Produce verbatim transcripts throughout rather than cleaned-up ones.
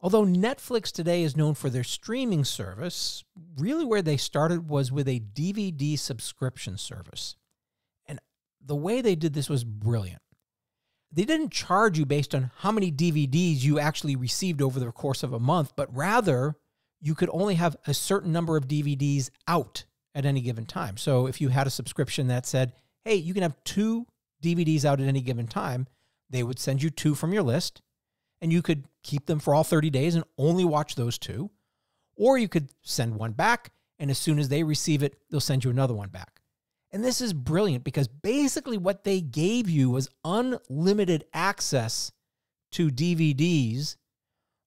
Although Netflix today is known for their streaming service, really where they started was with a D V D subscription service. And the way they did this was brilliant. They didn't charge you based on how many D V Ds you actually received over the course of a month, but rather you could only have a certain number of D V Ds out at any given time. So if you had a subscription that said, hey, you can have two D V Ds out at any given time, they would send you two from your list, and you could keep them for all thirty days and only watch those two. Or you could send one back, and as soon as they receive it, they'll send you another one back. And this is brilliant because basically what they gave you was unlimited access to D V Ds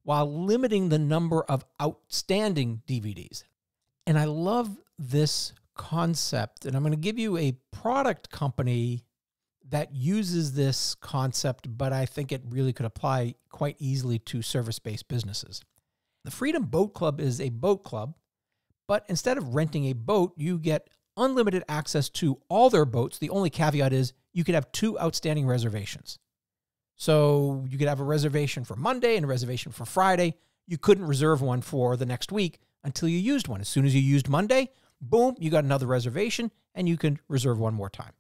while limiting the number of outstanding D V Ds. And I love this concept. And I'm going to give you a product company that uses this concept, but I think it really could apply quite easily to service-based businesses. The Freedom Boat Club is a boat club, but instead of renting a boat, you get unlimited access to all their boats. The only caveat is you could have two outstanding reservations. So you could have a reservation for Monday and a reservation for Friday. You couldn't reserve one for the next week until you used one. As soon as you used Monday, boom, you got another reservation and you can reserve one more time.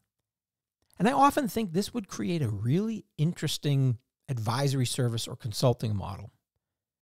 And I often think this would create a really interesting advisory service or consulting model.